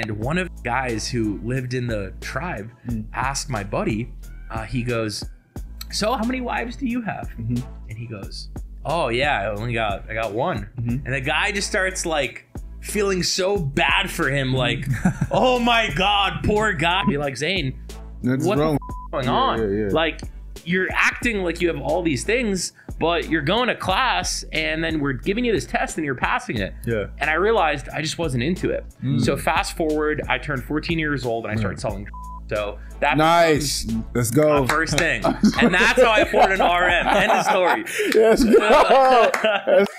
And one of the guys who lived in the tribe asked my buddy, he goes, so how many wives do you have? And he goes, oh yeah, I got one. And the guy just starts like feeling so bad for him, like, oh my God, poor guy. Be like, Zain, what's going on? Yeah, yeah. Like, you're acting like you have all these things, but you're going to class and then we're giving you this test and you're passing it. Yeah. And I realized I just wasn't into it. So fast forward, I turned 14 years old and I started selling. So that's nice. Let's go. First thing. And that's how I poured an RM. End of story. Let's go. Let's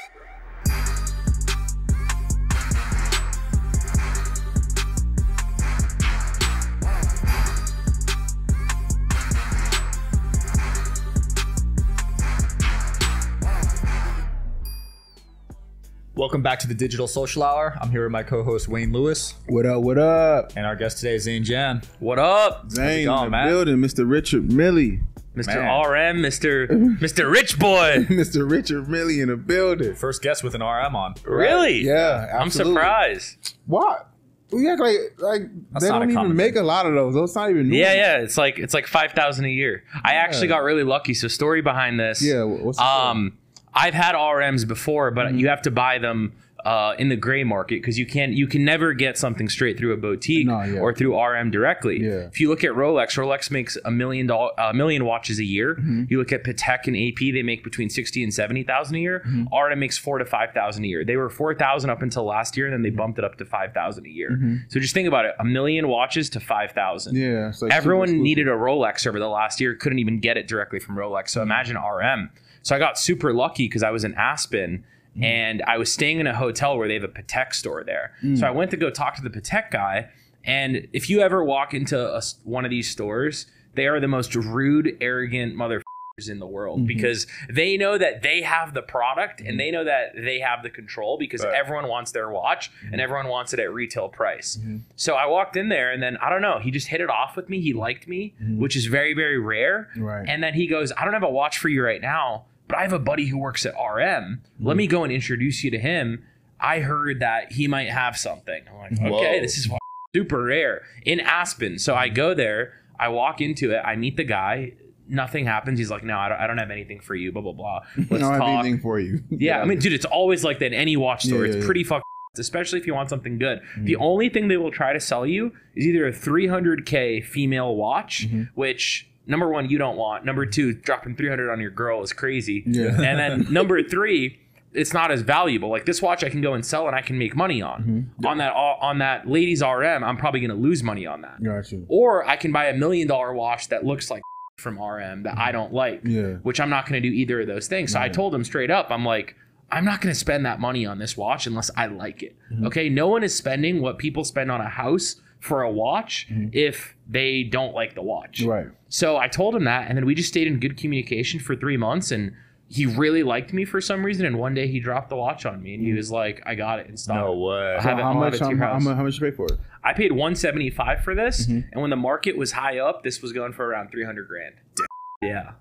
welcome back to the Digital Social Hour. I'm here with my co-host Wayne Lewis. What up? What up? And our guest today is Zain Jan. What up? Zain, in the building. Mr. Richard Mille, Mr. Man. RM, Mr. Rich Boy, Mr. Richard Mille in the building. First guest with an RM on. Really? Yeah, absolutely. I'm surprised. What? We act like they don't even make a lot of those. Those not even new. Yeah, yeah. It's like 5,000 a year. I actually got really lucky. So story behind this. Yeah. What's the story? I've had RMs before, but you have to buy them in the gray market because you can never get something straight through a boutique or through RM directly. Yeah. If you look at Rolex, Rolex makes a million watches a year. You look at Patek and AP, they make between 60 and 70,000 a year. RM makes 4 to 5,000 a year. They were 4,000 up until last year, and then they bumped it up to 5,000 a year. So just think about it: 1 million watches to 5,000. Yeah. Like everyone needed a Rolex over the last year, couldn't even get it directly from Rolex. So imagine RM. So I got super lucky because I was in Aspen and I was staying in a hotel where they have a Patek store there. So I went to go talk to the Patek guy. And if you ever walk into one of these stores, they are the most rude, arrogant motherfuckers in the world because they know that they have the product and they know that they have the control because everyone wants their watch and everyone wants it at retail price. So I walked in there and then, I don't know, he just hit it off with me. He liked me, which is very, very rare. Right. And then he goes, I don't have a watch for you right now, but I have a buddy who works at RM. Let me go and introduce you to him. I heard that he might have something. I'm like, okay, this is super rare in Aspen. So I go there, I walk into it, I meet the guy, nothing happens. He's like, no, I don't have anything for you, blah, blah, blah. Let's talk. I have anything for you. Yeah, I mean, dude, it's always like that in any watch store. It's pretty fucking, especially if you want something good. The only thing they will try to sell you is either a $300K female watch, which... Number one, you don't want. Number two, dropping $300 on your girl is crazy. Yeah. And then number three, it's not as valuable. Like this watch I can go and sell and I can make money on. On that ladies RM, I'm probably going to lose money on that. Gotcha. Or I can buy a $1 million watch that looks like from RM that I don't like, which I'm not going to do either of those things. So I told him straight up, I'm like, I'm not going to spend that money on this watch unless I like it. Okay? No one is spending what people spend on a house for a watch if they don't like the watch. Right. So I told him that, and then we just stayed in good communication for 3 months, and he really liked me for some reason, and one day he dropped the watch on me, and he was like, I got it and stopped. No way. How much did you pay for it? I paid $175 for this, and when the market was high up, this was going for around $300 grand. Yeah.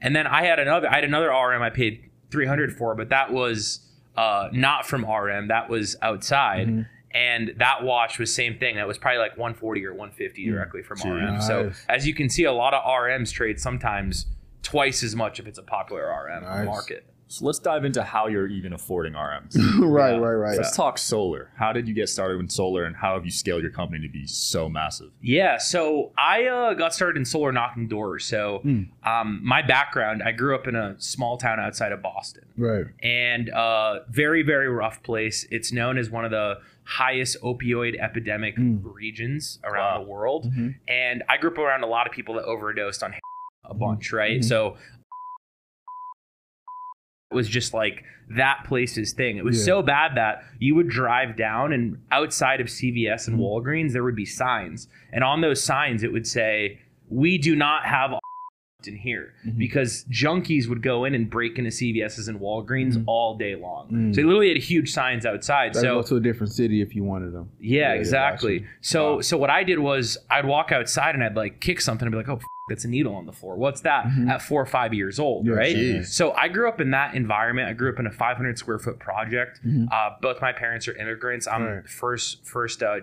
And then I had another RM I paid $300 for, but that was not from RM, that was outside. And that watch was same thing. That was probably like 140 or 150 directly from RM. Nice. So as you can see, a lot of RMs trade sometimes twice as much if it's a popular RM market. So let's dive into how you're even affording RMs. Right. Let's talk solar. How did you get started in solar and how have you scaled your company to be so massive? Yeah, so I got started in solar knocking doors. So my background, I grew up in a small town outside of Boston. Right. And very, very rough place. It's known as one of the highest opioid epidemic regions around the world. And I grew up around a lot of people that overdosed on a bunch, right? So it was just like that place's thing. It was so bad that you would drive down and outside of CVS and Walgreens, there would be signs. And on those signs, it would say, we do not have in here because junkies would go in and break into CVS's and Walgreens all day long. So they literally had huge signs outside. That'd go to a different city if you wanted them. Yeah, exactly. So what I did was I'd walk outside and I'd like kick something and be like, oh, that's a needle on the floor. What's that at 4 or 5 years old, right? Geez. So I grew up in that environment. I grew up in a 500 square foot project. Both my parents are immigrants. I'm first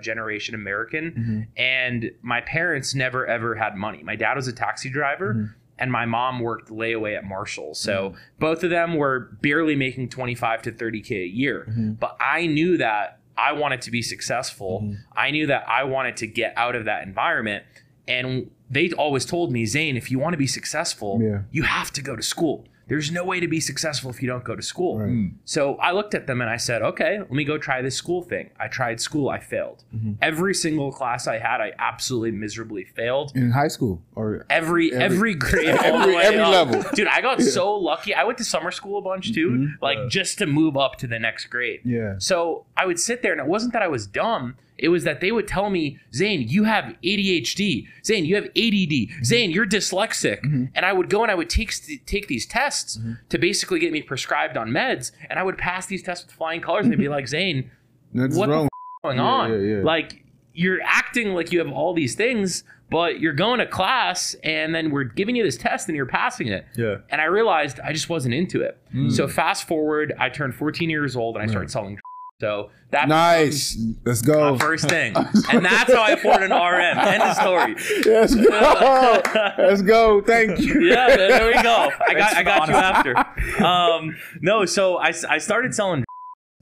generation American. And my parents never, ever had money. My dad was a taxi driver. And my mom worked layaway at Marshall. So both of them were barely making 25 to 30K a year. But I knew that I wanted to be successful. I knew that I wanted to get out of that environment. And they always told me, Zain, if you want to be successful, you have to go to school. There's no way to be successful if you don't go to school. So I looked at them and I said, okay, let me go try this school thing. I tried school, I failed. Every single class I had, I absolutely miserably failed. In high school? Or every grade, every level. Dude, I got so lucky. I went to summer school a bunch too, like just to move up to the next grade. So I would sit there and it wasn't that I was dumb. It was that they would tell me, Zain, you have ADHD. Zain, you have ADD. Zain, you're dyslexic. And I would go and I would take these tests to basically get me prescribed on meds. And I would pass these tests with flying colors. And they'd be like, Zain, what's going on? Like, you're acting like you have all these things, but you're going to class and then we're giving you this test and you're passing it. And I realized I just wasn't into it. So fast forward, I turned 14 years old and I started selling. So that's let's go. My first thing, and that's how I afford an RM. End of story. Let's go. Let's go. Thank you. Yeah, man, there we go. I got you after. So I started selling,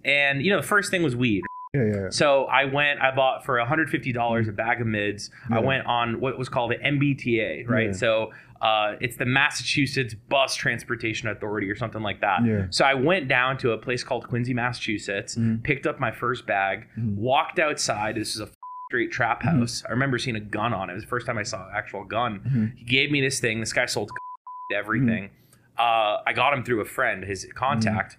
and you know the first thing was weed. So I bought for $150 a bag of mids. I went on what was called the MBTA, right? So it's the Massachusetts Bus Transportation Authority or something like that. So I went down to a place called Quincy, Massachusetts, picked up my first bag, walked outside. This is a straight trap house. I remember seeing a gun on it. It was the first time I saw an actual gun. He gave me this thing. This guy sold everything. I got him through a friend, his contact.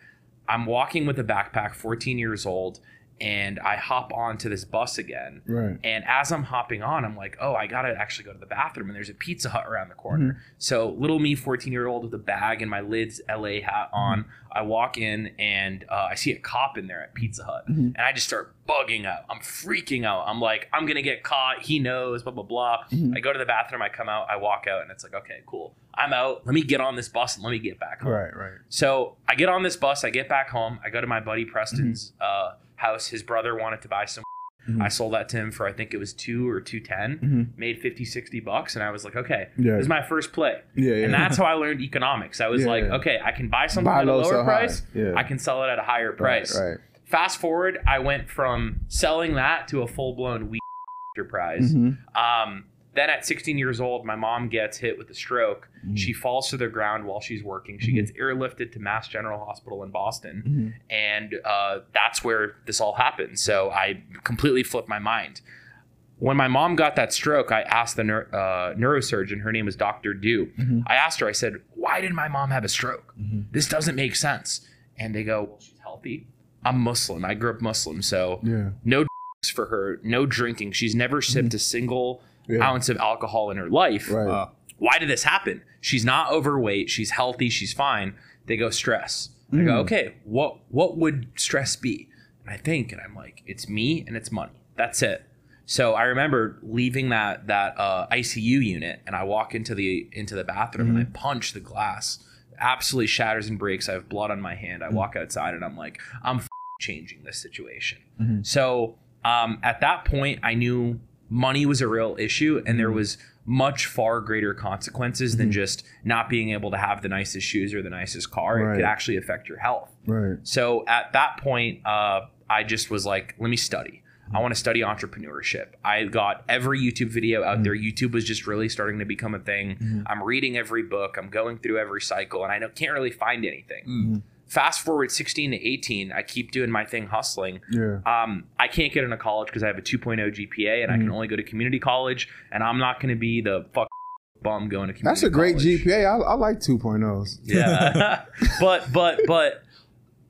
I'm walking with a backpack, 14 years old. And I hop onto this bus again. And as I'm hopping on, I'm like, oh, I got to actually go to the bathroom. And there's a Pizza Hut around the corner. So little me, 14-year-old with a bag and my Lids LA hat on, I walk in and I see a cop in there at Pizza Hut. And I just start bugging out. I'm freaking out. I'm like, I'm going to get caught. He knows, blah, blah, blah. I go to the bathroom. I come out. I walk out. And it's like, okay, cool. I'm out. Let me get on this bus and let me get back home. So I get on this bus. I get back home. I go to my buddy Preston's house. His brother wanted to buy some. I sold that to him for, I think it was $2 or $2.10, made $50-$60. And I was like, okay, this is my first play. And that's how I learned economics. I was like, okay, I can buy something at a lower price. I can sell it at a higher price. Fast forward, I went from selling that to a full-blown weed enterprise. Then at 16 years old, my mom gets hit with a stroke. She falls to the ground while she's working. She gets airlifted to Mass General Hospital in Boston. And that's where this all happened. So I completely flipped my mind. When my mom got that stroke, I asked the neurosurgeon, her name was Dr. Dew. I asked her, I said, why did my mom have a stroke? This doesn't make sense. And they go, well, she's healthy. I'm Muslim. I grew up Muslim. So no for her, no drinking. She's never sipped a single ounce of alcohol in her life. Why did this happen? She's not overweight. She's healthy. She's fine. They go, stress. I go, okay, what would stress be? And I think, and I'm like, it's me and it's money. That's it. So I remember leaving that ICU unit, and I walk into the bathroom and I punch the glass. Absolutely shatters and breaks. I have blood on my hand. I walk outside and I'm like, I'm changing this situation. So at that point, I knew money was a real issue, and there was much far greater consequences than just not being able to have the nicest shoes or the nicest car. It could actually affect your health. So at that point, I just was like, let me study. I want to study entrepreneurship. I got every YouTube video out there. YouTube was just really starting to become a thing. I'm reading every book. I'm going through every cycle, and I can't really find anything. Fast forward 16 to 18, I keep doing my thing, hustling. I can't get into college because I have a 2.0 GPA and I can only go to community college, and I'm not going to be the bum going to community college. That's a great GPA. I like 2.0s. Yeah. but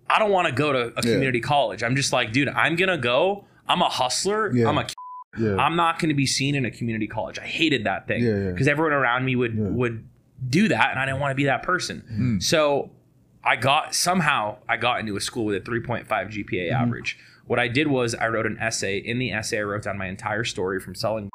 I don't want to go to a community college. I'm just like, dude, I'm going to go. I'm a hustler. I'm a I'm not going to be seen in a community college. I hated that thing because everyone around me would do that, and I didn't want to be that person. So I got into a school with a 3.5 GPA average. What I did was I wrote an essay. In the essay, I wrote down my entire story from selling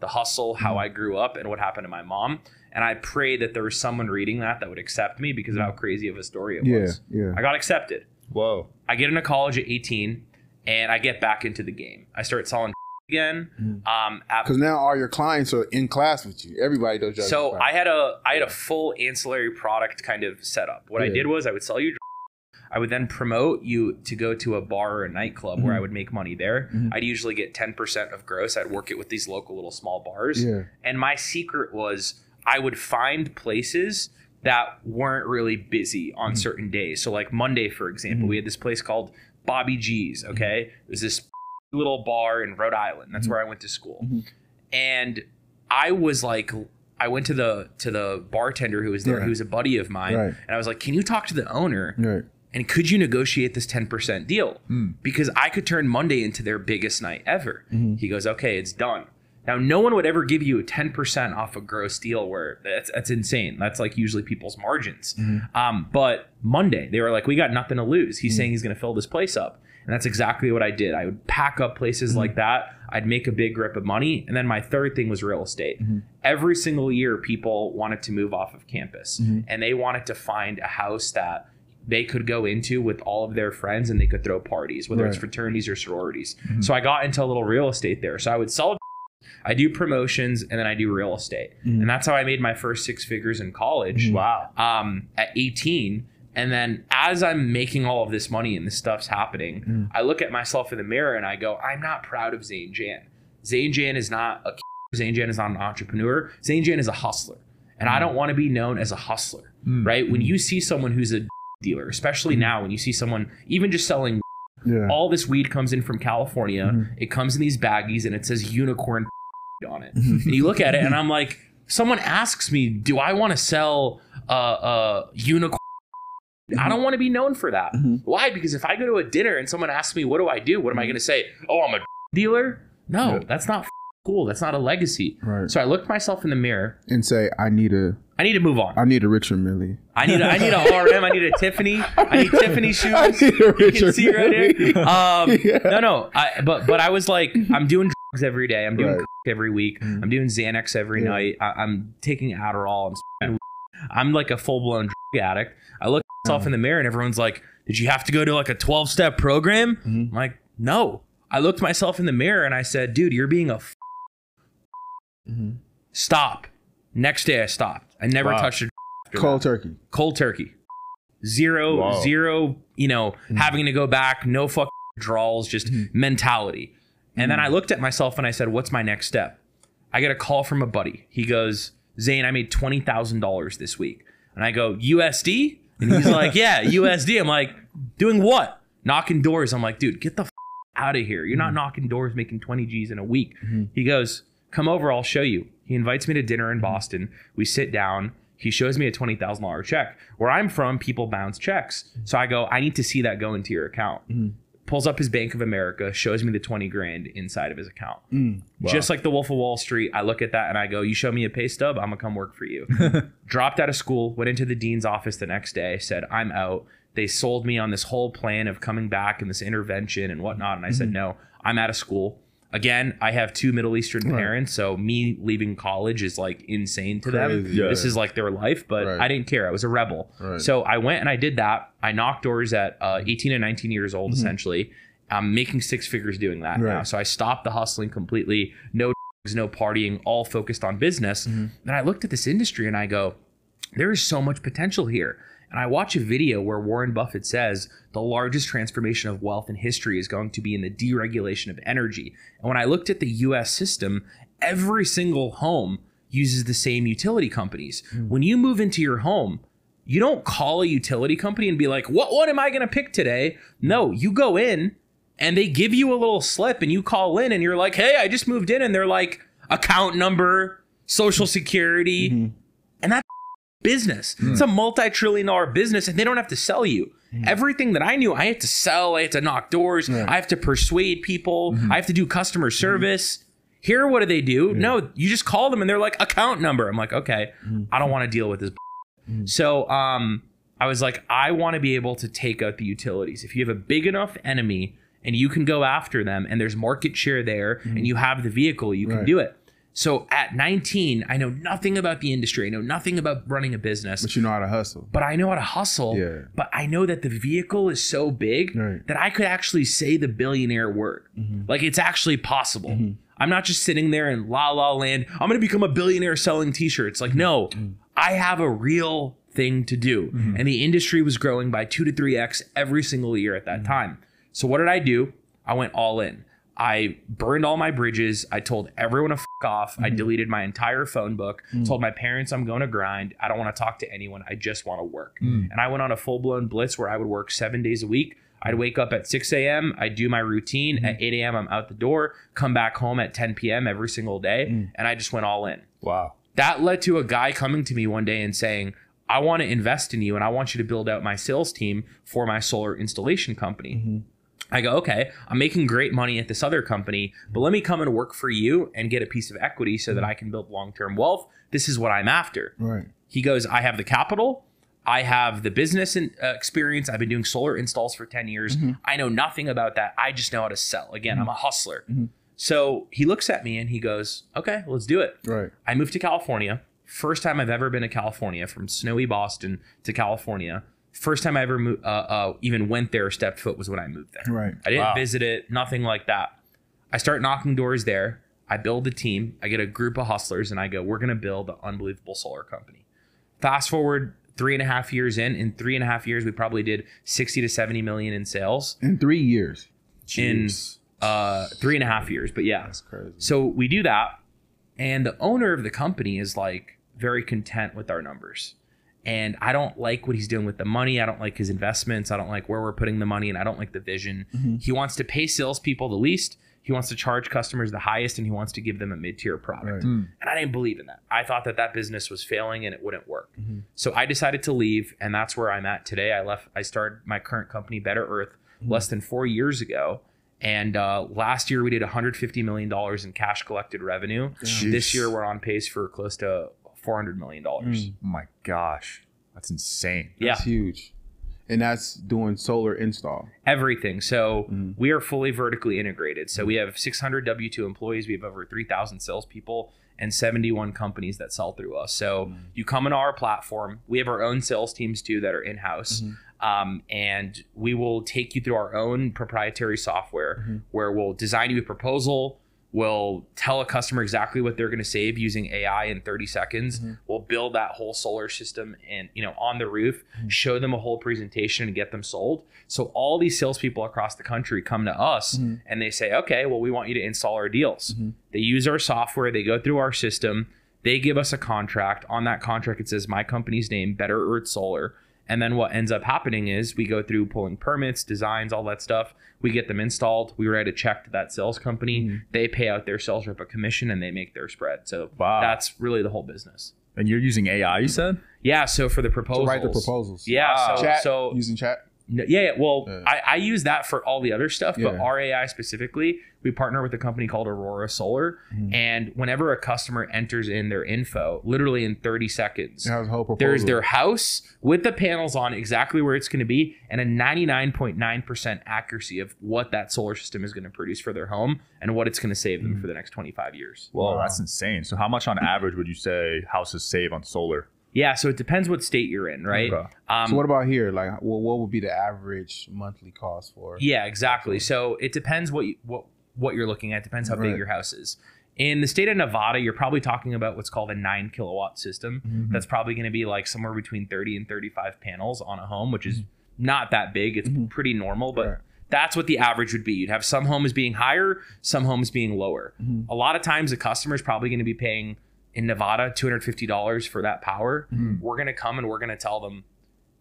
the hustle, how I grew up, and what happened to my mom. And I prayed that there was someone reading that that would accept me because of how crazy of a story it was. Yeah. I got accepted. Whoa. I get into college at 18, and I get back into the game. I start selling again. Because now all your clients are in class with you. Everybody does. So I had a full ancillary product kind of setup. What I did was I would sell you. I would then promote you to go to a bar or a nightclub where I would make money there. I'd usually get 10% of gross. I'd work it with these local little small bars. Yeah. And my secret was I would find places that weren't really busy on certain days. So like Monday, for example, we had this place called Bobby G's. Okay. It was this little bar in Rhode Island. That's where I went to school. And I was like, I went to the bartender who was there, who's a buddy of mine. Right. And I was like, can you talk to the owner? Right. And could you negotiate this 10% deal? Because I could turn Monday into their biggest night ever. He goes, okay, it's done. Now, no one would ever give you a 10% off a gross deal where that's insane. That's like usually people's margins. But Monday, they were like, we got nothing to lose. He's saying he's going to fill this place up. And that's exactly what I did. I would pack up places like that. I'd make a big grip of money. And then my third thing was real estate. Every single year, people wanted to move off of campus. And they wanted to find a house that they could go into with all of their friends and they could throw parties, whether it's fraternities or sororities. So I got into a little real estate there. So I would sell, I do promotions, and then I do real estate. And that's how I made my first six figures in college. Wow. At 18. And then as I'm making all of this money and this stuff's happening, I look at myself in the mirror and I go, I'm not proud of Zain Jan. Zain Jan is not a Zain Jan is not an entrepreneur. Zain Jan is a hustler. And I don't want to be known as a hustler, right? When you see someone who's a dealer, especially now when you see someone even just selling all this weed comes in from California, it comes in these baggies and it says unicorn on it, and you look at it and I'm like, someone asks me, do I want to sell unicorn? I don't want to be known for that. Why? Because if I go to a dinner and someone asks me, what do I do, what am I going to say? Oh, I'm a dealer? No, that's not cool. That's not a legacy. Right. So I looked myself in the mirror and say, I need to move on. I need a Richard Mille. I need a RM. I need a Tiffany. I need Tiffany shoes. I need a Richard, you can see right here. No. But I was like, I'm doing drugs every day. I'm doing every week. I'm doing Xanax every night. I'm taking Adderall. I'm like a full blown drug addict. I look myself in the mirror and everyone's like, did you have to go to like a 12-step program? I'm like, no. I looked myself in the mirror and I said, dude, you're being a stop. Next day I stopped. I never touched it. Cold turkey. Zero, you know, having to go back, no fucking draws, just mentality. And then I looked at myself and I said, what's my next step? I get a call from a buddy. He goes, Zain, I made $20,000 this week. And I go, USD? And he's like, yeah, USD. I'm like, doing what? Knocking doors. I'm like, dude, get the out of here. You're not knocking doors making 20 G's in a week. He goes, come over, I'll show you. He invites me to dinner in Boston. We sit down. He shows me a $20,000 check. Where I'm from, people bounce checks. So I go, I need to see that go into your account. Pulls up his Bank of America, shows me the 20 grand inside of his account. Wow. Just like the Wolf of Wall Street, I look at that and I go, you show me a pay stub, I'm gonna come work for you. Dropped out of school, went into the dean's office the next day, said, I'm out. They sold me on this whole plan of coming back and this intervention and whatnot. And I said, no, I'm out of school. Again, I have two Middle Eastern parents, so me leaving college is like insane to them. Yeah. This is like their life, but I didn't care. I was a rebel. So I went and I did that. I knocked doors at 18 and 19 years old, essentially. I'm making six figures doing that now. So I stopped the hustling completely. No drugs, no partying, all focused on business. Then I looked at this industry and I go, there is so much potential here. And I watch a video where Warren Buffett says the largest transformation of wealth in history is going to be in the deregulation of energy. And when I looked at the US system, every single home uses the same utility companies. When you move into your home, you don't call a utility company and be like, what one am I going to pick today? No, you go in and they give you a little slip and you call in and you're like, hey, I just moved in. And they're like, account number, social security. And that's business. It's a multi-trillion-dollar business and they don't have to sell you. Everything that I knew, I had to sell, I had to knock doors, I have to persuade people, I have to do customer service. Here, what do they do? No, you just call them and they're like, account number. I'm like, okay, I don't want to deal with this. So I was like, I want to be able to take out the utilities. If you have a big enough enemy and you can go after them and there's market share there and you have the vehicle, you can do it. So at 19, I know nothing about the industry. I know nothing about running a business. But you know how to hustle. But I know how to hustle. Yeah. But I know that the vehicle is so big that I could actually say the billionaire word. Like, it's actually possible. I'm not just sitting there in la la land. I'm going to become a billionaire selling t-shirts. Like, no, I have a real thing to do. And the industry was growing by 2 to 3x every single year at that time. So what did I do? I went all in. I burned all my bridges. I told everyone to f off. I deleted my entire phone book, told my parents I'm going to grind. I don't want to talk to anyone. I just want to work. And I went on a full-blown blitz where I would work 7 days a week. I'd wake up at 6 a.m. I do my routine. At 8 a.m. I'm out the door, come back home at 10 p.m. every single day. And I just went all in. Wow. That led to a guy coming to me one day and saying, I want to invest in you and I want you to build out my sales team for my solar installation company. I go, okay, I'm making great money at this other company, but let me come and work for you and get a piece of equity so that I can build long-term wealth. This is what I'm after. Right. He goes, I have the capital. I have the business experience. I've been doing solar installs for 10 years. I know nothing about that. I just know how to sell. Again, I'm a hustler. So he looks at me and he goes, okay, let's do it. Right. I moved to California. First time I've ever been to California, from snowy Boston to California. First time I ever moved, even went there or stepped foot was when I moved there. Right. I didn't visit it, nothing like that. I start knocking doors there. I build a team. I get a group of hustlers and I go, we're going to build an unbelievable solar company. Fast forward 3.5 years in 3.5 years, we probably did 60 to 70 million in sales. In 3 years. Jeez. In 3.5 years. But yeah. That's crazy. So we do that. And the owner of the company is like very content with our numbers. And I don't like what he's doing with the money. I don't like his investments. I don't like where we're putting the money. And I don't like the vision. He wants to pay salespeople the least. He wants to charge customers the highest. And he wants to give them a mid-tier product. Right. And I didn't believe in that. I thought that that business was failing and it wouldn't work. So I decided to leave. And that's where I'm at today. I left. I started my current company, Better Earth, less than 4 years ago. And last year, we did $150 million in cash collected revenue. This year, we're on pace for close to $400 million. Oh my gosh, that's insane. That's huge. And that's doing solar install, everything. So we are fully vertically integrated. So we have 600 W2 employees. We have over 3,000 salespeople and 71 companies that sell through us. So you come into our platform. We have our own sales teams too that are in-house. And we will take you through our own proprietary software where we'll design you a proposal. We'll tell a customer exactly what they're going to save using AI in 30 seconds. We'll build that whole solar system and, you know, on the roof, show them a whole presentation and get them sold. So all these salespeople across the country come to us and they say, okay, well, we want you to install our deals. They use our software. They go through our system. They give us a contract. On that contract, it says my company's name, Better Earth Solar. And then what ends up happening is we go through pulling permits, designs, all that stuff. We get them installed. We write a check to that sales company. They pay out their sales rep a commission and they make their spread. So that's really the whole business. And you're using AI, you said? Yeah. So for the proposals. To write the proposals. Yeah. Wow. So, chat, so using chat. Yeah. Well, I use that for all the other stuff, but our AI specifically, we partner with a company called Aurora Solar. And whenever a customer enters in their info, literally in 30 seconds, there's their house with the panels on exactly where it's going to be and a 99.9% accuracy of what that solar system is going to produce for their home and what it's going to save them for the next 25 years. Well, that's insane. So how much on average would you say houses save on solar? Yeah, so it depends what state you're in, right? Okay. So what about here? Like, well, what would be the average monthly cost for? Yeah, exactly. So it depends what you're looking at. It depends how big your house is. In the state of Nevada, you're probably talking about what's called a 9-kilowatt system. That's probably going to be like somewhere between 30 and 35 panels on a home, which is not that big. It's pretty normal, but that's what the average would be. You'd have some homes being higher, some homes being lower. A lot of times, the customer is probably going to be paying in Nevada, $250 for that power. We're going to come and we're going to tell them,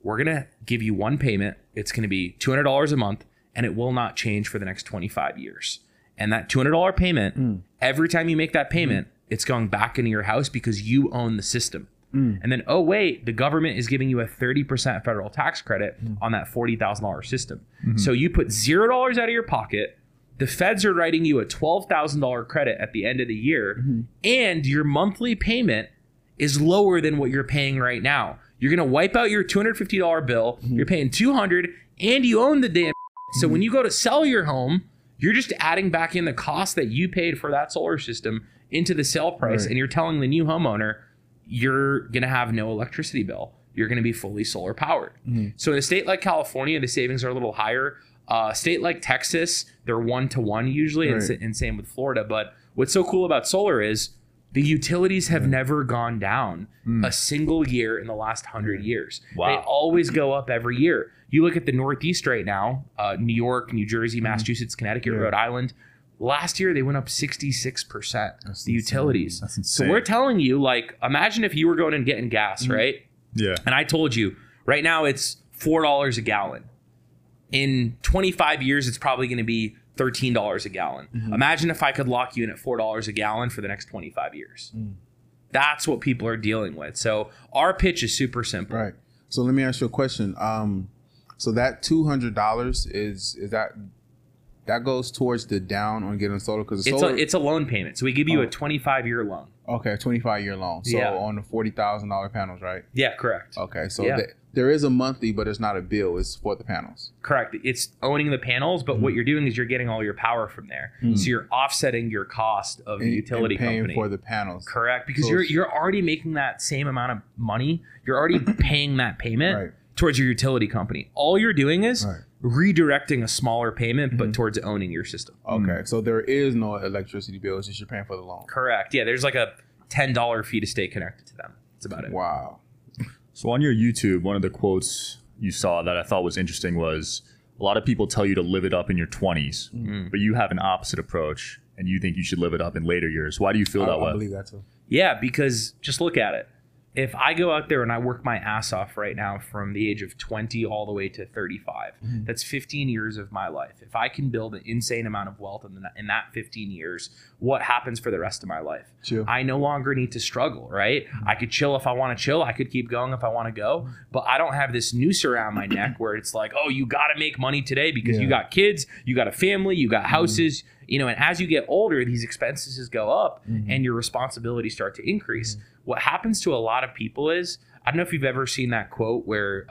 we're going to give you one payment. It's going to be $200 a month and it will not change for the next 25 years. And that $200 payment, every time you make that payment, it's going back into your house because you own the system. And then, oh, wait, the government is giving you a 30% federal tax credit on that $40,000 system. So you put $0 out of your pocket. The feds are writing you a $12,000 credit at the end of the year, and your monthly payment is lower than what you're paying right now. You're going to wipe out your $250 bill. You're paying $200 and you own the damn. So when you go to sell your home, You're just adding back in the cost that you paid for that solar system into the sale price, right. And you're telling the new homeowner, you're going to have no electricity bill. You're going to be fully solar powered. Mm-hmm. So in a state like California, the savings are a little higher. A state like Texas, they're 1-to-1 usually, right. And same with Florida. But what's so cool about solar is the utilities have never gone down a single year in the last 100 years. Wow. They always go up every year. You look at the Northeast right now, New York, New Jersey, Massachusetts, Connecticut, Rhode Island. Last year, they went up 66%, the utilities. That's insane. So we're telling you, like, imagine if you were going and getting gas, right? Yeah. And I told you, right now it's $4 a gallon. In 25 years, it's probably going to be $13 a gallon. Mm-hmm. Imagine if I could lock you in at $4 a gallon for the next 25 years. Mm. That's what people are dealing with. So our pitch is super simple. Right. So let me ask you a question. So that $200 is that goes towards the down on getting solar, because it's a loan payment. So we give you a 25-year loan. Okay, a 25-year loan. So on the $40,000 panels, right? Yeah, correct. Okay, so there is a monthly, but it's not a bill. It's for the panels. Correct. It's owning the panels, but what you're doing is you're getting all your power from there. Mm. So you're offsetting your cost of the utility and paying company for the panels. Correct, because you're already making that same amount of money. You're already paying that payment towards your utility company. All you're doing is redirecting a smaller payment, but towards owning your system. Okay, so there is no electricity bill. It's just you're paying for the loan. Correct. Yeah, there's like a $10 fee to stay connected to them. That's about it. Wow. So on your YouTube, one of the quotes you saw that I thought was interesting was, a lot of people tell you to live it up in your 20s, but you have an opposite approach, and you think you should live it up in later years. Why do you feel that way? I believe that too. Yeah, because just look at it. If I go out there and I work my ass off right now from the age of 20 all the way to 35, that's 15 years of my life. If I can build an insane amount of wealth in that 15 years, what happens for the rest of my life? Chill. I no longer need to struggle, right? I could chill if I want to chill. I could keep going if I want to go. But I don't have this noose around my neck where it's like, oh, you got to make money today because you got kids, you got a family, you got houses. You know, and as you get older, these expenses go up and your responsibilities start to increase. What happens to a lot of people is, I don't know if you've ever seen that quote where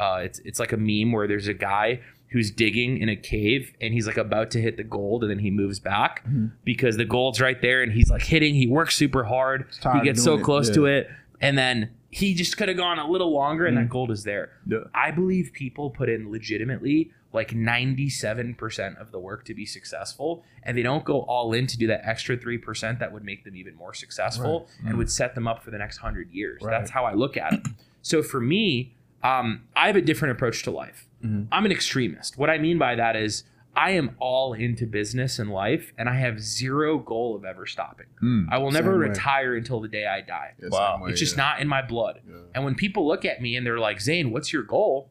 it's like a meme where there's a guy who's digging in a cave and he's like about to hit the gold, and then he moves back because the gold's right there, and he's like hitting, he works super hard, he gets so close to it, and then he just could have gone a little longer and that gold is there. Yeah. I believe people put in legitimately like 97% of the work to be successful, and they don't go all in to do that extra 3% that would make them even more successful and would set them up for the next 100 years. That's how I look at it. So for me, I have a different approach to life. I'm an extremist. What I mean by that is I am all into business and life, and I have zero goal of ever stopping. I will never retire until the day I die. It's just not in my blood. And when people look at me and they're like, Zain, what's your goal?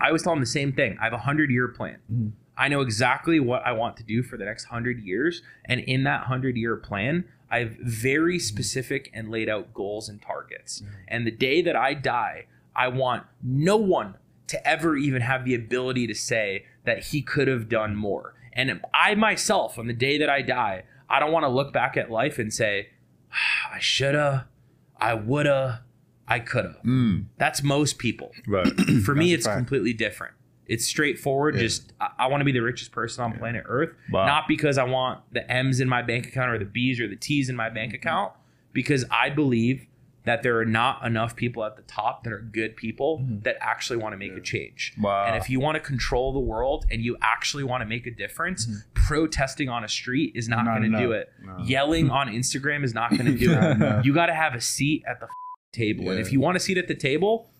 I always tell them the same thing. I have a 100-year plan. I know exactly what I want to do for the next 100 years. And in that 100-year plan, I have very specific and laid out goals and targets. And the day that I die, I want no one to ever even have the ability to say that he could have done more. And I myself, on the day that I die, I don't want to look back at life and say, I shoulda, I woulda, I could have. That's most people. Right. For me, it's completely different. It's straightforward. Yeah. Just I want to be the richest person on planet Earth. Wow. Not because I want the M's in my bank account or the B's or the T's in my bank account, because I believe that there are not enough people at the top that are good people that actually want to make a change. Wow. And if you want to control the world and you actually want to make a difference, protesting on a street is not going to do it. No. Yelling on Instagram is not going to do it. No. You got to have a seat at the table. Yeah. And if you want a seat at the table,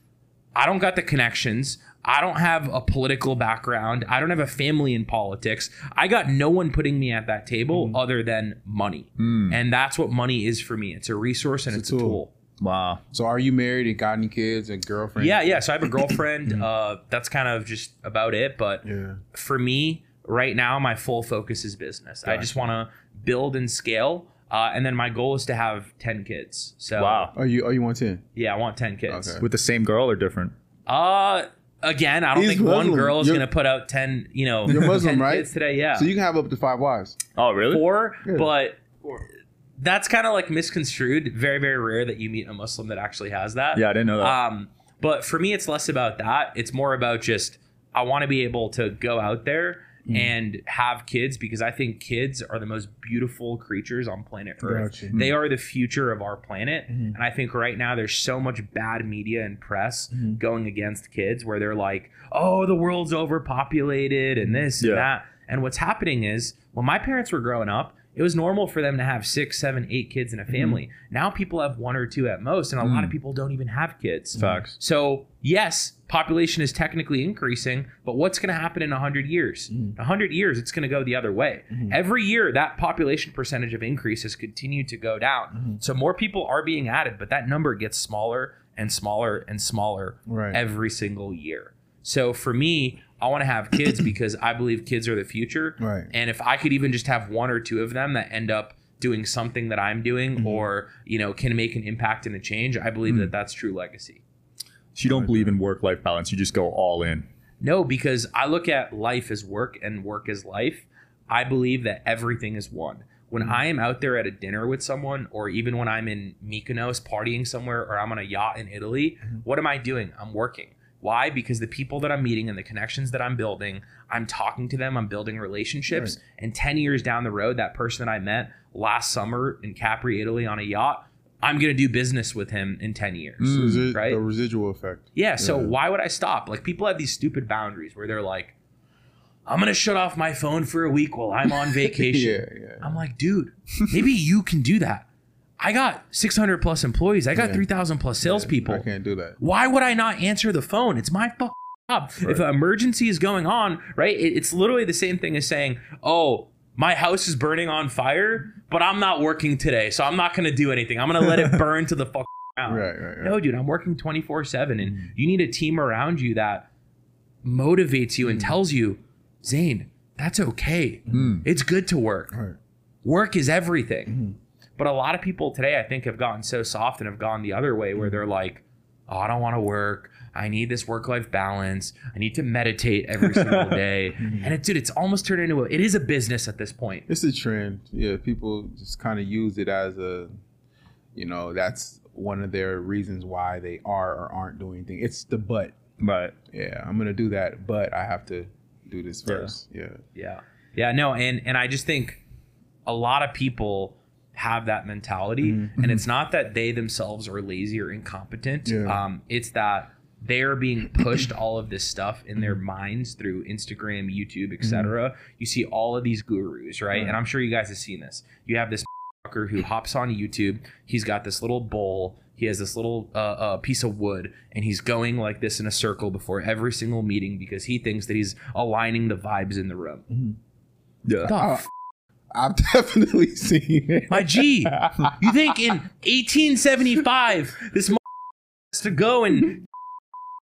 I don't got the connections. I don't have a political background. I don't have a family in politics. I got no one putting me at that table other than money. And that's what money is for me. It's a resource and it's a tool. Wow. So are you married and got any kids and girlfriend? Yeah. So I have a girlfriend. That's kind of just about it. But for me right now, my full focus is business. Gotcha. I just want to build and scale. And then my goal is to have 10 kids. So you want 10? Yeah, I want 10 kids. Okay. With the same girl or different? Again, I don't think Muslim. One girl is going to put out 10, you know, you're Muslim, 10 kids today. Yeah. So you can have up to 5 wives. Oh, really? 4, yeah. But that's kind of like misconstrued. Very, very rare that you meet a Muslim that actually has that. Yeah, I didn't know that. But for me, it's less about that. It's more about just I want to be able to go out there and have kids, because I think kids are the most beautiful creatures on planet Earth. They are the future of our planet. And I think right now there's so much bad media and press going against kids, where they're like, oh, the world's overpopulated and this and that. And what's happening is, when my parents were growing up, it was normal for them to have 6, 7, 8 kids in a family. Now people have 1 or 2 at most, and a lot of people don't even have kids. Facts. So yes, population is technically increasing, but what's going to happen in 100 years? 100 years, it's going to go the other way. Every year, that population percentage of increase has continued to go down. So more people are being added, but that number gets smaller and smaller and smaller every single year. So for me, I want to have kids because I believe kids are the future. And if I could even just have 1 or 2 of them that end up doing something that I'm doing, or, you know, can make an impact and a change, I believe that that's true legacy. So you don't believe in work-life balance. You just go all in. No, because I look at life as work and work as life. I believe that everything is one. When I am out there at a dinner with someone, or even when I'm in Mykonos partying somewhere, or I'm on a yacht in Italy, what am I doing? I'm working. Why? Because the people that I'm meeting and the connections that I'm building, I'm talking to them, I'm building relationships. And 10 years down the road, that person that I met last summer in Capri, Italy on a yacht, I'm going to do business with him in 10 years. Right? The residual effect. Yeah. So why would I stop? Like, people have these stupid boundaries where they're like, I'm going to shut off my phone for a week while I'm on vacation. I'm like, dude, maybe you can do that. I got 600 plus employees. I got 3,000 plus salespeople. I can't do that. Why would I not answer the phone? It's my fucking job. If an emergency is going on, it's literally the same thing as saying, oh, my house is burning on fire, but I'm not working today, so I'm not going to do anything. I'm going to let it burn to the fucking ground. No, dude, I'm working 24/7, and you need a team around you that motivates you and tells you, Zain, that's okay. It's good to work. Work is everything. But a lot of people today, I think, have gotten so soft and have gone the other way, where they're like, oh, I don't want to work. I need this work-life balance. I need to meditate every single day. And it, dude, it's almost turned into it is a business at this point. It's a trend. Yeah, people just kind of use it as a, you know, that's one of their reasons why they are or aren't doing anything. It's the but. But. Yeah, I'm going to do that, but I have to do this first. Yeah, no, and I just think a lot of people have that mentality, and it's not that they themselves are lazy or incompetent. It's that they're being pushed all of this stuff in their minds through Instagram, YouTube, etc. You see all of these gurus, right? And I'm sure you guys have seen this. You have this fucker who hops on YouTube. He's got this little bowl. He has this little piece of wood, and he's going like this in a circle before every single meeting because he thinks that he's aligning the vibes in the room. I've definitely seen it. My G, you think in 1875 this has to go and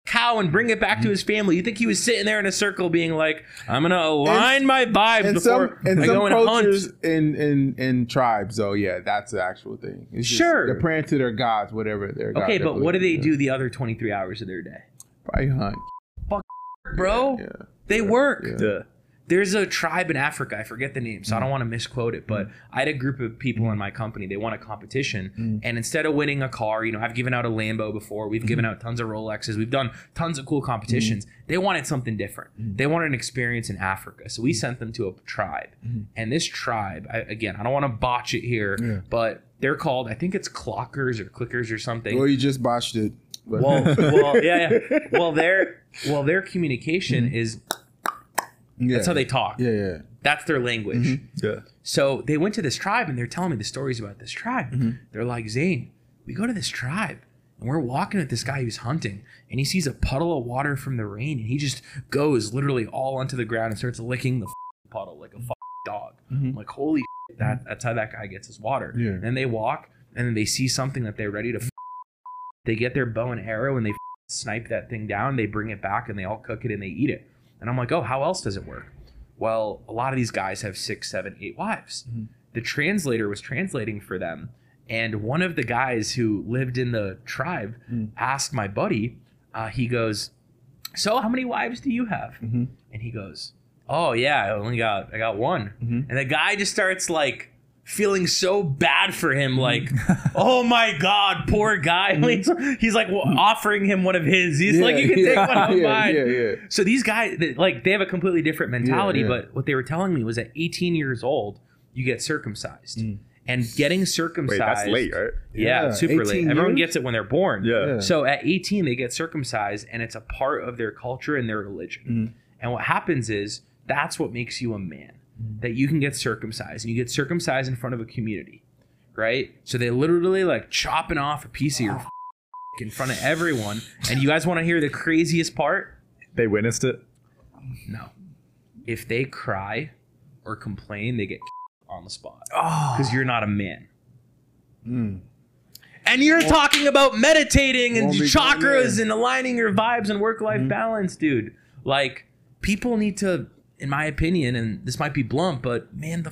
cow and bring it back to his family? You think he was sitting there in a circle being like, I'm gonna align my vibes and some cultures and tribes though, that's the actual thing. It's sure, they're praying to their gods, whatever their god. Okay, but what do they do the other 23 hours of their day? Probably hunt. Fuck, bro. They work. There's a tribe in Africa, I forget the name, so I don't want to misquote it, but I had a group of people in my company. They won a competition, and instead of winning a car, you know, I've given out a Lambo before. We've given out tons of Rolexes. We've done tons of cool competitions. They wanted something different. They wanted an experience in Africa, so we sent them to a tribe. And this tribe, again, I don't want to botch it here, but they're called, I think it's Clockers or Clickers or something. Well, you just botched it. Well, their communication is... That's how they talk. That's their language. So they went to this tribe, and they're telling me the stories about this tribe. They're like, Zain, we go to this tribe, and we're walking with this guy who's hunting, and he sees a puddle of water from the rain, and he just goes literally all onto the ground and starts licking the puddle like a dog. I'm like, holy shit, that's how that guy gets his water. And then they walk, and then they see something that they're ready to they get their bow and arrow, and they snipe that thing down. They bring it back, and they all cook it, and they eat it. And I'm like, oh, how else does it work? Well, a lot of these guys have 6, 7, 8 wives. The translator was translating for them. And one of the guys who lived in the tribe asked my buddy, he goes, so how many wives do you have? And he goes, oh, yeah, I got one. And the guy just starts like feeling so bad for him, like, oh my God, poor guy. He's like offering him one of his. He's like, you can take one of mine. So these guys, like, they have a completely different mentality. But what they were telling me was at 18 years old, you get circumcised. And getting circumcised. Wait, that's late, right? Yeah, super late. Everyone gets it when they're born. So at 18, they get circumcised, and it's a part of their culture and their religion. And what happens is that's what makes you a man, that you can get circumcised. And you get circumcised in front of a community, right? So they literally like chopping off a piece of your in front of everyone. And you guys want to hear the craziest part? They witnessed it? No. If they cry or complain, they get on the spot because you're not a man. And you're talking about meditating and chakras and aligning your vibes and work-life balance, dude. Like, people need to, in my opinion, and this might be blunt, but man, the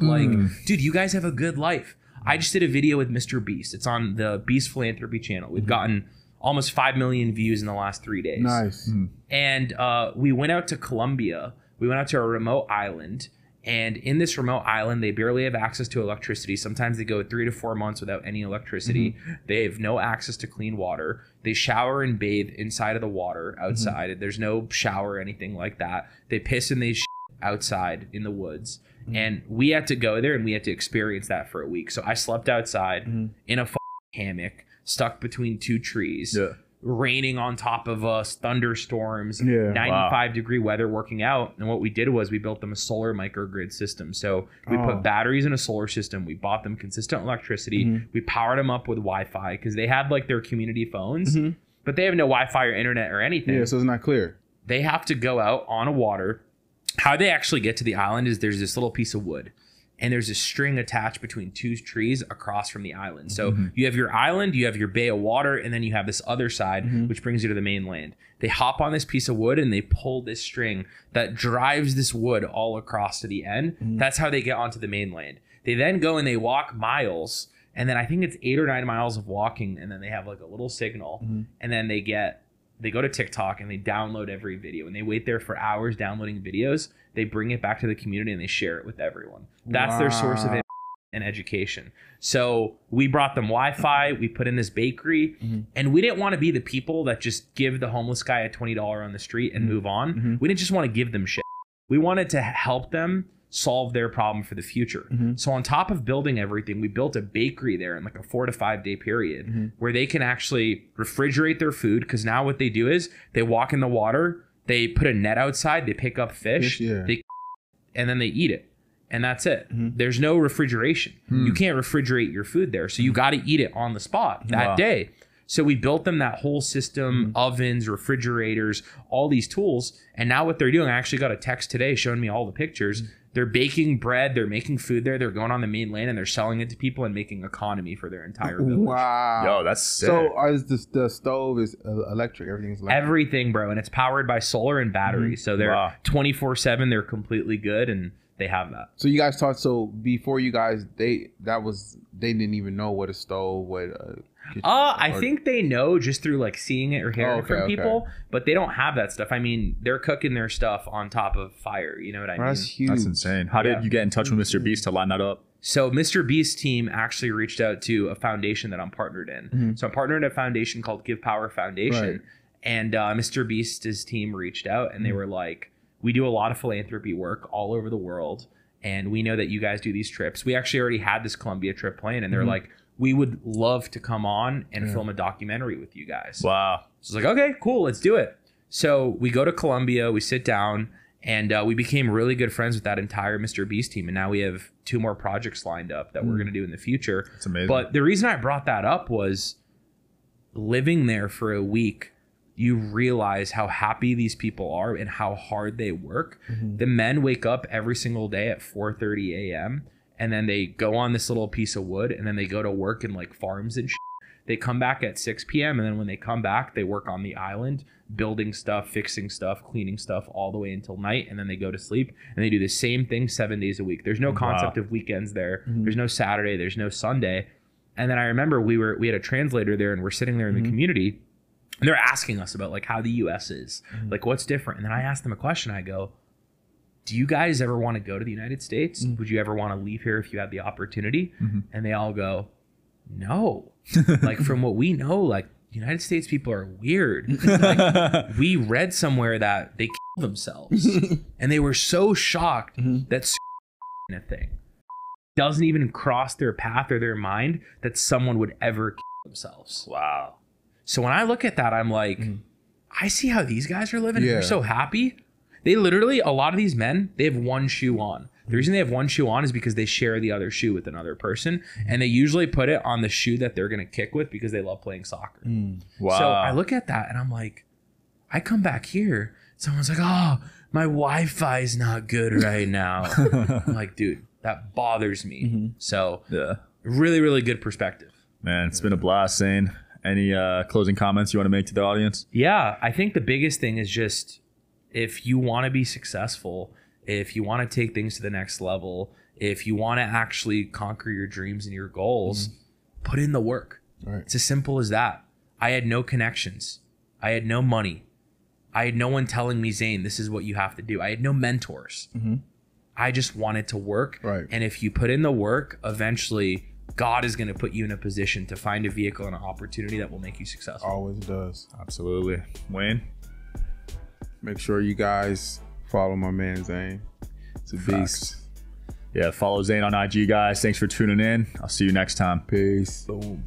like, dude, you guys have a good life. I just did a video with MrBeast. It's on the Beast Philanthropy channel. We've gotten almost 5 million views in the last 3 days. Nice. And we went out to Colombia. We went out to a remote island. And in this remote island, they barely have access to electricity. Sometimes they go 3 to 4 months without any electricity. They have no access to clean water. They shower and bathe inside of the water outside. There's no shower or anything like that. They piss and they shit outside in the woods. And we had to go there and we had to experience that for a week. So I slept outside in a hammock, stuck between two trees, raining on top of us, thunderstorms, 95 degree weather, working out. And what we did was we built them a solar microgrid system. So we put batteries in a solar system. We bought them consistent electricity. We powered them up with Wi-Fi because they have like their community phones, but they have no Wi-Fi or internet or anything. So it's not clear. They have to go out on a water. How they actually get to the island is there's this little piece of wood. And there's a string attached between two trees across from the island. So you have your island, you have your bay of water, and then you have this other side, which brings you to the mainland. They hop on this piece of wood and they pull this string that drives this wood all across to the end. That's how they get onto the mainland. They then go and they walk miles. And then I think it's 8 or 9 miles of walking. And then they have like a little signal. And then they go to TikTok and they download every video. And they wait there for hours downloading videos. They bring it back to the community and they share it with everyone. That's their source of and education. So we brought them Wi-Fi. We put in this bakery. And we didn't want to be the people that just give the homeless guy a $20 on the street and move on. We didn't just want to give them shit. We wanted to help them solve their problem for the future. So on top of building everything, we built a bakery there in like a 4 to 5 day period where they can actually refrigerate their food. Because now what they do is they walk in the water. They put a net outside, they pick up fish, they, and then they eat it. And that's it. There's no refrigeration. You can't refrigerate your food there. So you got to eat it on the spot that day. So we built them that whole system, ovens, refrigerators, all these tools. And now what they're doing, I actually got a text today showing me all the pictures. They're baking bread, they're making food there, they're going on the mainland and they're selling it to people and making economy for their entire village. Wow. Yo, that's sick. So the stove is electric, everything's electric? Everything, bro, and it's powered by solar and batteries. So they're 24/7, they're completely good and they have that. So you guys taught, so before you guys, they didn't even know what a stove, what a kitchen, I think they know just through like seeing it or hearing it from people, but they don't have that stuff. I mean, they're cooking their stuff on top of fire. You know what I mean? That's huge. That's insane. How did you get in touch with MrBeast to line that up? So MrBeast team actually reached out to a foundation that I'm partnered in. So I'm partnered in a foundation called Give Power Foundation. And MrBeast's team reached out and they were like, we do a lot of philanthropy work all over the world. And we know that you guys do these trips. We actually already had this Colombia trip planned and they're like, we would love to come on and film a documentary with you guys. Wow. So it's like, okay, cool, let's do it. So we go to Colombia, we sit down, and we became really good friends with that entire MrBeast team. And now we have 2 more projects lined up that we're going to do in the future. That's amazing. But the reason I brought that up was living there for a week, you realize how happy these people are and how hard they work. The men wake up every single day at 4:30 a.m., and then they go on this little piece of wood and then they go to work in like farms and shit. They come back at 6 p.m. And then when they come back, they work on the island, building stuff, fixing stuff, cleaning stuff all the way until night. And then they go to sleep and they do the same thing 7 days a week. There's no concept of weekends there. There's no Saturday. There's no Sunday. And then I remember we had a translator there and we're sitting there in the community and they're asking us about like how the U.S. is, like what's different. And then I asked them a question. I go, do you guys ever want to go to the United States? Mm-hmm. Would you ever want to leave here if you had the opportunity? Mm-hmm. And they all go, no. Like, from what we know, like, United States people are weird. Like, we read somewhere that they kill themselves. And they were so shocked mm-hmm. that a thing doesn't even cross their path or their mind that someone would ever kill themselves. Wow. So when I look at that, I'm like, mm-hmm. I see how these guys are living. Yeah. They're so happy. They literally, a lot of these men, they have one shoe on. The reason they have one shoe on is because they share the other shoe with another person, and they usually put it on the shoe that they're going to kick with because they love playing soccer. Mm. Wow. So I look at that and I'm like, I come back here, someone's like, oh, my Wi-Fi is not good right now. I'm like, dude, that bothers me. Mm-hmm. So yeah. Really, really good perspective. Man, it's been a blast, Zain. Any closing comments you want to make to the audience? Yeah, I think the biggest thing is just, if you want to be successful, if you want to take things to the next level, if you want to actually conquer your dreams and your goals, mm-hmm. put in the work. Right. It's as simple as that. I had no connections. I had no money. I had no one telling me, Zain, this is what you have to do. I had no mentors. Mm-hmm. I just wanted to work. Right. And if you put in the work, eventually God is going to put you in a position to find a vehicle and an opportunity that will make you successful. Always does. Absolutely. Wayne? Make sure you guys follow my man Zain. It's a beast. Yeah, follow Zain on IG, guys. Thanks for tuning in. I'll see you next time. Peace. Boom.